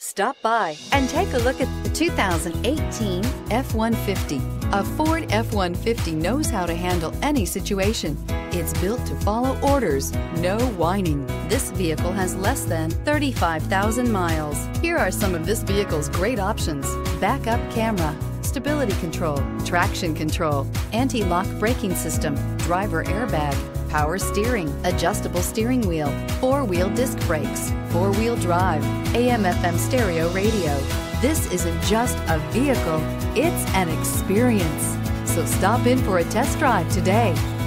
Stop by and take a look at the 2018 F-150. A Ford F-150 knows how to handle any situation. It's built to follow orders, no whining. This vehicle has less than 35,000 miles. Here are some of this vehicle's great options: backup camera, stability control, traction control, anti-lock braking system, driver airbag, power steering, adjustable steering wheel, four-wheel disc brakes, four-wheel drive, AM/FM stereo radio. This isn't just a vehicle, it's an experience. So stop in for a test drive today.